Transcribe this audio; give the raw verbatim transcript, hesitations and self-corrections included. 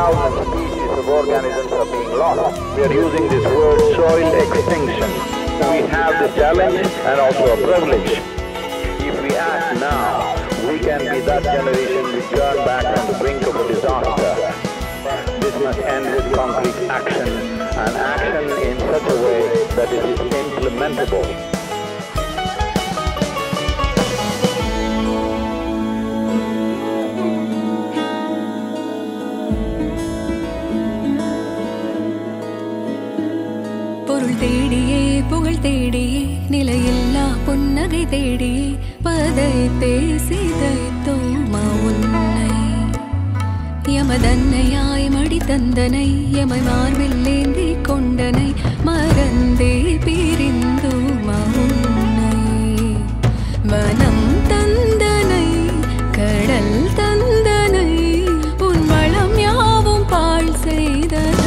thousand species of organisms are being lost. We are using this word soil extinction. We have the challenge and also a privilege. If we act now, we can be that generation which turn back on the brink of a disaster. This must end with concrete action, and action in such a way that it is implementable. தேடியே புகழ் தேடியே நிலையில்லா புன்னகை தேடியே பதைத்தே சிதைத்தோம் உன்னை யமதன்னையாய் மடி தந்தனை யமை மார்பில் ஏந்தி கொண்டனை மறந்தே பிரிந்தோம் உன்னை மனம் தந்தனை கடல் தந்தனை உன் வளம் யாவும் பாழ் செய்தனை